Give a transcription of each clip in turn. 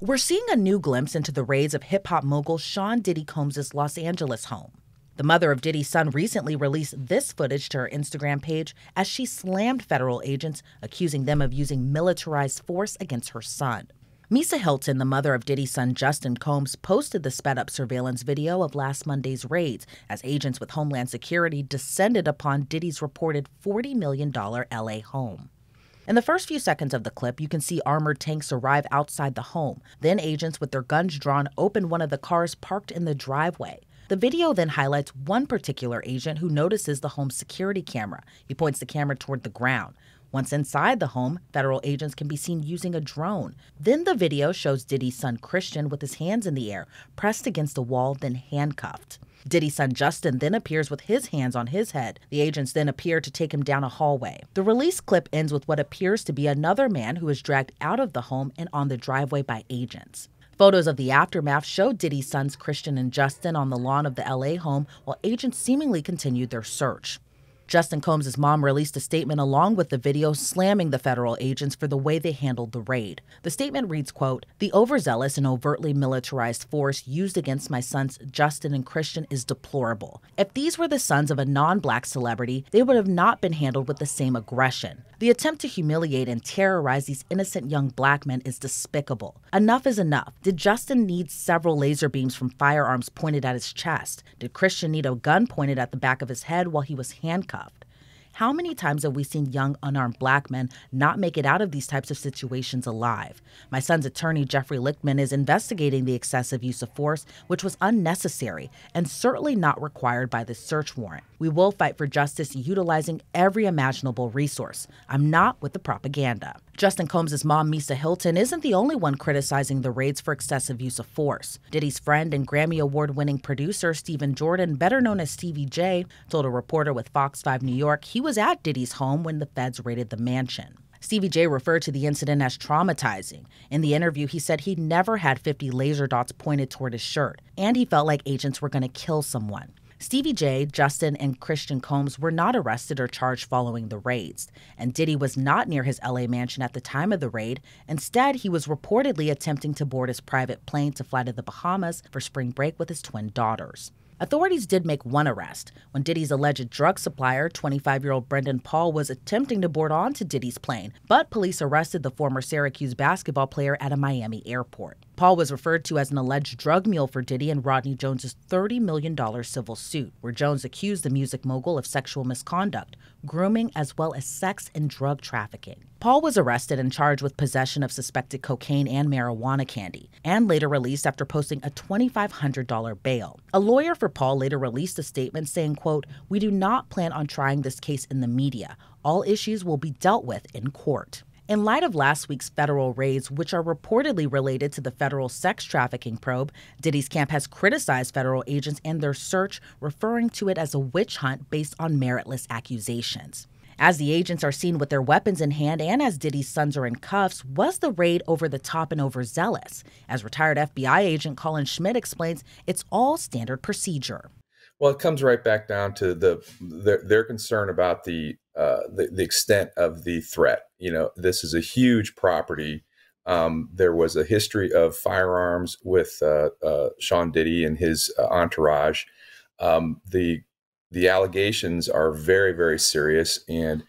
We're seeing a new glimpse into the raids of hip-hop mogul Sean Diddy Combs' Los Angeles home. The mother of Diddy's son recently released this footage to her Instagram page as she slammed federal agents, accusing them of using militarized force against her son. Misa Hylton, the mother of Diddy's son Justin Combs, posted the sped-up surveillance video of last Monday's raids as agents with Homeland Security descended upon Diddy's reported $40 million LA home. In the first few seconds of the clip, you can see armored tanks arrive outside the home. Then agents with their guns drawn open one of the cars parked in the driveway. The video then highlights one particular agent who notices the home's security camera. He points the camera toward the ground. Once inside the home, federal agents can be seen using a drone. Then the video shows Diddy's son Christian with his hands in the air, pressed against the wall, then handcuffed. Diddy's son Justin then appears with his hands on his head. The agents then appear to take him down a hallway. The release clip ends with what appears to be another man who is dragged out of the home and on the driveway by agents. Photos of the aftermath show Diddy's sons Christian and Justin on the lawn of the LA home while agents seemingly continued their search. Justin Combs' mom released a statement along with the video slamming the federal agents for the way they handled the raid. The statement reads, quote, "The overzealous and overtly militarized force used against my sons Justin and Christian is deplorable. If these were the sons of a non-black celebrity, they would have not been handled with the same aggression. The attempt to humiliate and terrorize these innocent young black men is despicable. Enough is enough. Did Justin need several laser beams from firearms pointed at his chest? Did Christian need a gun pointed at the back of his head while he was handcuffed? How many times have we seen young, unarmed black men not make it out of these types of situations alive? My son's attorney, Jeffrey Lichtman, is investigating the excessive use of force, which was unnecessary and certainly not required by the search warrant. We will fight for justice utilizing every imaginable resource. I'm not with the propaganda." Justin Combs' mom, Misa Hylton, isn't the only one criticizing the raids for excessive use of force. Diddy's friend and Grammy Award-winning producer Stephen Jordan, better known as Stevie J, told a reporter with Fox 5 New York he was at Diddy's home when the feds raided the mansion. Stevie J referred to the incident as traumatizing. In the interview, he said he never had 50 laser dots pointed toward his shirt, and he felt like agents were going to kill someone. Stevie J, Justin, and Christian Combs were not arrested or charged following the raids, and Diddy was not near his LA mansion at the time of the raid. Instead, he was reportedly attempting to board his private plane to fly to the Bahamas for spring break with his twin daughters. Authorities did make one arrest when Diddy's alleged drug supplier, 25-year-old Brendan Paul, was attempting to board onto Diddy's plane, but police arrested the former Syracuse basketball player at a Miami airport. Paul was referred to as an alleged drug mule for Diddy in Rodney Jones' $30 million civil suit, where Jones accused the music mogul of sexual misconduct, grooming, as well as sex and drug trafficking. Paul was arrested and charged with possession of suspected cocaine and marijuana candy, and later released after posting a $2,500 bail. A lawyer for Paul later released a statement saying, quote, "We do not plan on trying this case in the media. All issues will be dealt with in court." In light of last week's federal raids, which are reportedly related to the federal sex trafficking probe, Diddy's camp has criticized federal agents and their search, referring to it as a witch hunt based on meritless accusations. As the agents are seen with their weapons in hand and as Diddy's sons are in cuffs, was the raid over the top and overzealous? As retired FBI agent Colin Schmidt explains, it's all standard procedure. Well, it comes right back down to their concern about the extent of the threat. You know, this is a huge property. There was a history of firearms with Sean Diddy and his entourage. The allegations are very, very serious, and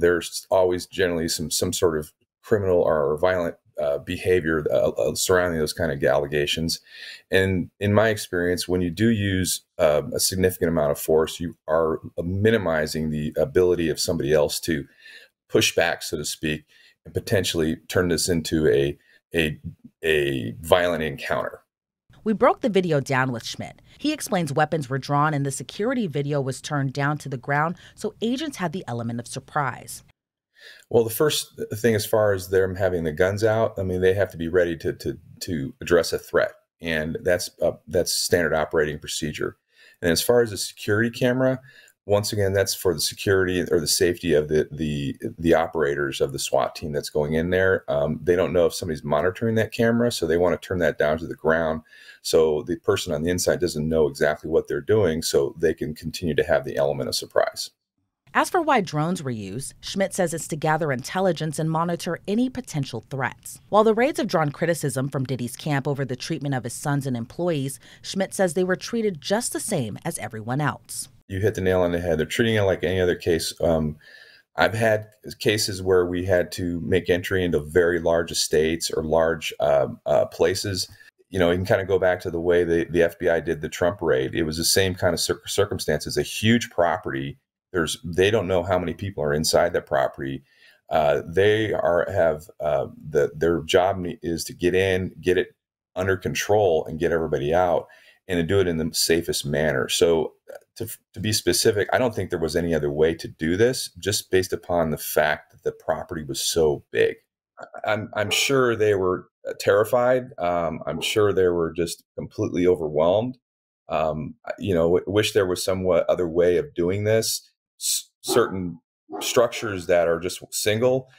there's always generally some sort of criminal or violent behavior surrounding those kind of allegations. And in my experience, when you do use a significant amount of force, you are minimizing the ability of somebody else to push back, so to speak, and potentially turn this into a violent encounter. We broke the video down with Schmidt. He explains weapons were drawn and the security video was turned down to the ground, so agents had the element of surprise. Well, the first thing as far as them having the guns out, I mean, they have to be ready to address a threat. And that's standard operating procedure. And as far as the security camera, once again, that's for the security or the safety of the operators of the SWAT team that's going in there. They don't know if somebody's monitoring that camera, so they want to turn that down to the ground so the person on the inside doesn't know exactly what they're doing, so they can continue to have the element of surprise. As for why drones were used, Schmidt says it's to gather intelligence and monitor any potential threats. While the raids have drawn criticism from Diddy's camp over the treatment of his sons and employees, Schmidt says they were treated just the same as everyone else. You hit the nail on the head. They're treating it like any other case. I've had cases where we had to make entry into very large estates or large places. You know, you can kind of go back to the way the FBI did the Trump raid. It was the same kind of circumstances, a huge property. They don't know how many people are inside that property. Their job is to get in, get it under control, and get everybody out, and to do it in the safest manner. So to be specific, I don't think there was any other way to do this, just based upon the fact that the property was so big. I'm sure they were terrified. I'm sure they were just completely overwhelmed. You know, wish there was somewhat other way of doing this. Certain structures that are just single,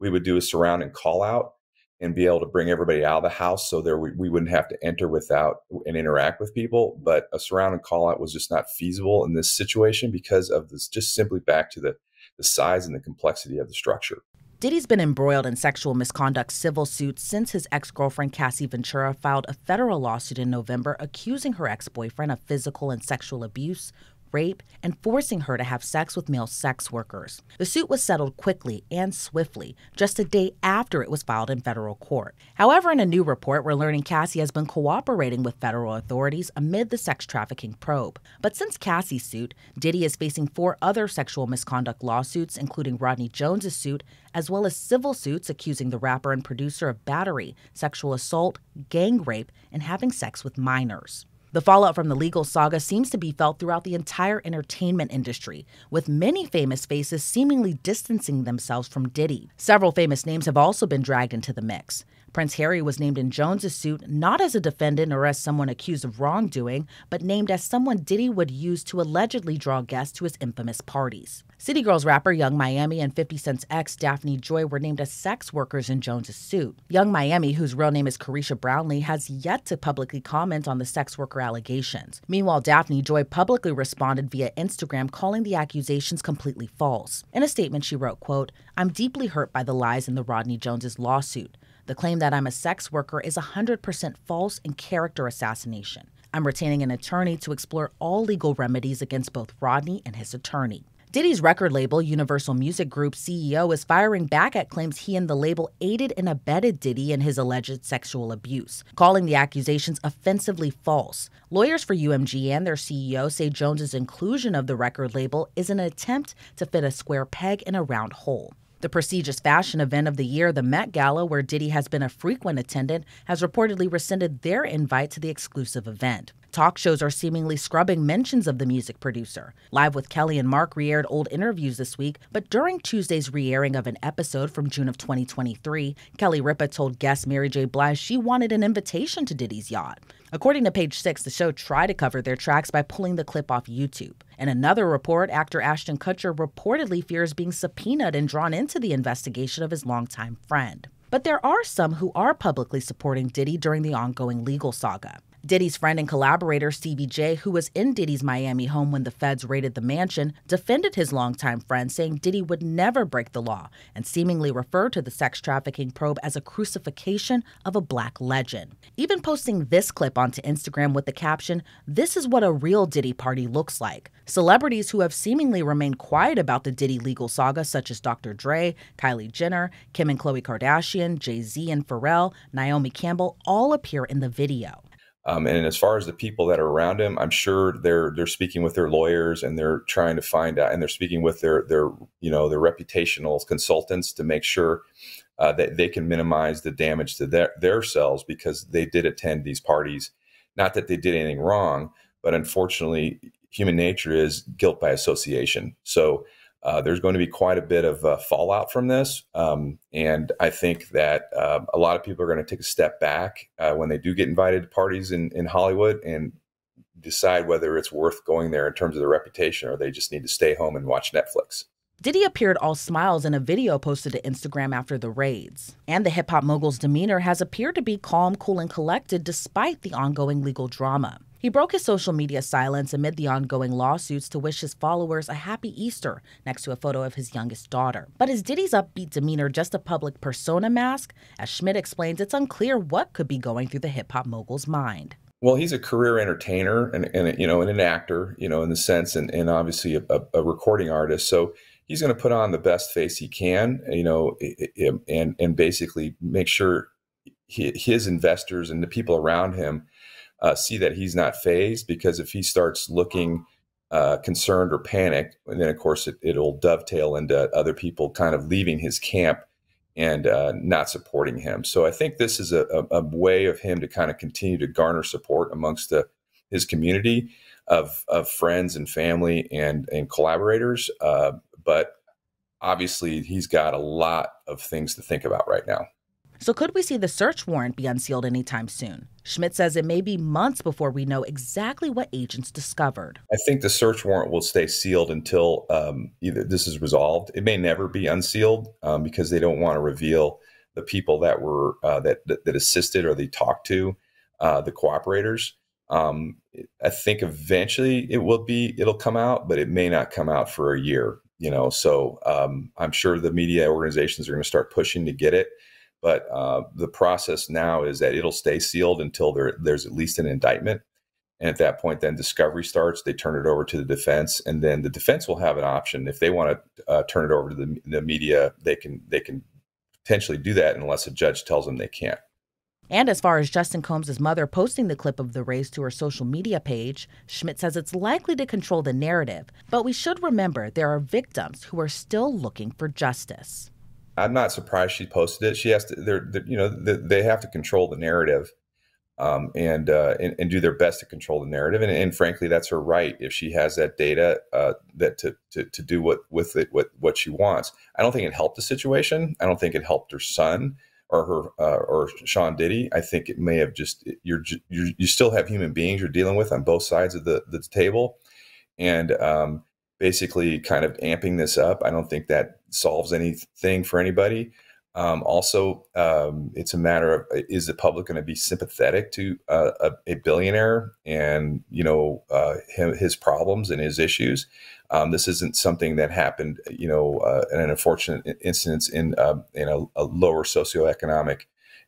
we would do a surround and call out and be able to bring everybody out of the house, so there we wouldn't have to enter without and interact with people. But a surround and call out was just not feasible in this situation because of this, just simply back to the size and the complexity of the structure. Diddy's been embroiled in sexual misconduct civil suits since his ex-girlfriend Cassie Ventura filed a federal lawsuit in November accusing her ex-boyfriend of physical and sexual abuse, rape, and forcing her to have sex with male sex workers. The suit was settled quickly and swiftly, just a day after it was filed in federal court. However, in a new report, we're learning Cassie has been cooperating with federal authorities amid the sex trafficking probe. But since Cassie's suit, Diddy is facing 4 other sexual misconduct lawsuits, including Rodney Jones' suit, as well as civil suits accusing the rapper and producer of battery, sexual assault, gang rape, and having sex with minors. The fallout from the legal saga seems to be felt throughout the entire entertainment industry, with many famous faces seemingly distancing themselves from Diddy. Several famous names have also been dragged into the mix. Prince Harry was named in Jones's suit not as a defendant or as someone accused of wrongdoing, but named as someone Diddy would use to allegedly draw guests to his infamous parties. City Girls rapper Young Miami and 50 Cent's ex Daphne Joy were named as sex workers in Jones's suit. Young Miami, whose real name is Carisha Brownlee, has yet to publicly comment on the sex worker allegations. Meanwhile, Daphne Joy publicly responded via Instagram, calling the accusations completely false. In a statement, she wrote, quote, "I'm deeply hurt by the lies in the Rodney Jones's lawsuit. The claim that I'm a sex worker is 100% false and character assassination. I'm retaining an attorney to explore all legal remedies against both Rodney and his attorney." Diddy's record label, Universal Music Group CEO, is firing back at claims he and the label aided and abetted Diddy in his alleged sexual abuse, calling the accusations offensively false. Lawyers for UMG and their CEO say Jones's inclusion of the record label is an attempt to fit a square peg in a round hole. The prestigious fashion event of the year, the Met Gala, where Diddy has been a frequent attendant, has reportedly rescinded their invite to the exclusive event. Talk shows are seemingly scrubbing mentions of the music producer. Live with Kelly and Mark re-aired old interviews this week, but during Tuesday's re-airing of an episode from June of 2023, Kelly Ripa told guest Mary J. Blige she wanted an invitation to Diddy's yacht. According to Page Six, the show tried to cover their tracks by pulling the clip off YouTube. In another report, actor Ashton Kutcher reportedly fears being subpoenaed and drawn into the investigation of his longtime friend. But there are some who are publicly supporting Diddy during the ongoing legal saga. Diddy's friend and collaborator Stevie J, who was in Diddy's Miami home when the feds raided the mansion, defended his longtime friend, saying Diddy would never break the law, and seemingly referred to the sex trafficking probe as a crucifixion of a black legend. Even posting this clip onto Instagram with the caption, "This is what a real Diddy party looks like." Celebrities who have seemingly remained quiet about the Diddy legal saga, such as Dr. Dre, Kylie Jenner, Kim and Khloe Kardashian, Jay-Z and Pharrell, Naomi Campbell, all appear in the video. And as far as the people that are around him, I'm sure they're speaking with their lawyers, and they're trying to find out, and they're speaking with their reputational consultants to make sure that they can minimize the damage to their selves, because they did attend these parties. Not that they did anything wrong, but unfortunately, human nature is guilt by association. So there's going to be quite a bit of fallout from this. And I think that a lot of people are going to take a step back when they do get invited to parties in Hollywood and decide whether it's worth going there in terms of their reputation, or they just need to stay home and watch Netflix. Diddy appeared all smiles in a video posted to Instagram after the raids. And the hip-hop mogul's demeanor has appeared to be calm, cool, and collected despite the ongoing legal drama. He broke his social media silence amid the ongoing lawsuits to wish his followers a happy Easter next to a photo of his youngest daughter. But is Diddy's upbeat demeanor just a public persona mask? As Schmidt explains, it's unclear what could be going through the hip-hop mogul's mind. Well, he's a career entertainer and an actor, in the sense, and obviously a recording artist. So he's going to put on the best face he can, and basically make sure his investors and the people around him see that he's not phased, because if he starts looking concerned or panicked, and then of course it'll dovetail into other people kind of leaving his camp and not supporting him. So I think this is a way of him to kind of continue to garner support amongst his community of friends and family and collaborators. But obviously he's got a lot of things to think about right now. So could we see the search warrant be unsealed anytime soon? Schmidt says it may be months before we know exactly what agents discovered. I think the search warrant will stay sealed until either this is resolved. It may never be unsealed because they don't want to reveal the people that were that assisted or they talked to, the cooperators. I think eventually it'll come out, but it may not come out for a year. So I'm sure the media organizations are going to start pushing to get it. But the process now is that it'll stay sealed until there's at least an indictment. And at that point, then discovery starts. They turn it over to the defense, and then the defense will have an option. If they want to turn it over to the media, they can potentially do that unless a judge tells them they can't. And as far as Justin Combs' mother posting the clip of the race to her social media page, Schmidt says it's likely to control the narrative. But we should remember there are victims who are still looking for justice. I'm not surprised she posted it. She has to, they have to control the narrative, and do their best to control the narrative. And frankly, that's her right if she has that data that to do what she wants. I don't think it helped the situation. I don't think it helped her son or her or Sean Diddy. I think it may have just you still have human beings you're dealing with on both sides of the table, and basically kind of amping this up. I don't think that solves anything for anybody. Also, it's a matter of, is the public going to be sympathetic to a billionaire and, his problems and his issues? This isn't something that happened, in an unfortunate instance in a lower socioeconomic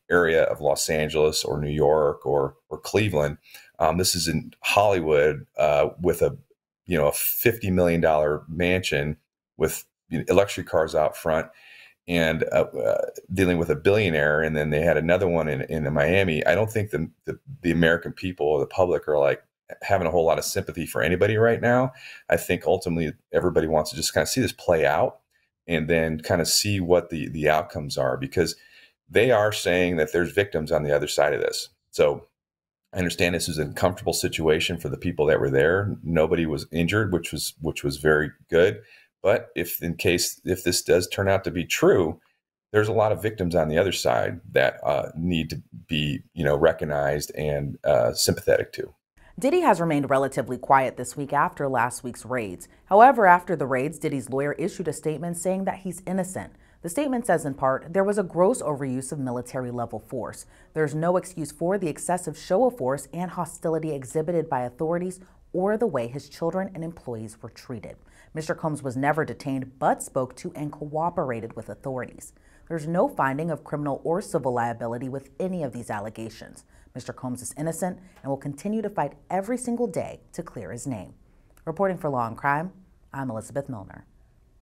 area of Los Angeles or New York or Cleveland. This is in Hollywood with a $50 million mansion with luxury cars out front, and dealing with a billionaire. And then they had another one in Miami. I don't think the American people or the public are like having a whole lot of sympathy for anybody right now. I think ultimately everybody wants to just kind of see this play out and then kind of see what the outcomes are, because they are saying that there's victims on the other side of this. So I understand this is an uncomfortable situation for the people that were there. Nobody was injured, which was very good. But if this does turn out to be true, there's a lot of victims on the other side that need to be, recognized and sympathetic to. Diddy has remained relatively quiet this week after last week's raids. However, after the raids, Diddy's lawyer issued a statement saying that he's innocent. The statement says in part, there was a gross overuse of military-level force. There's no excuse for the excessive show of force and hostility exhibited by authorities or the way his children and employees were treated. Mr. Combs was never detained, but spoke to and cooperated with authorities. There's no finding of criminal or civil liability with any of these allegations. Mr. Combs is innocent and will continue to fight every single day to clear his name. Reporting for Law and Crime, I'm Elizabeth Millner.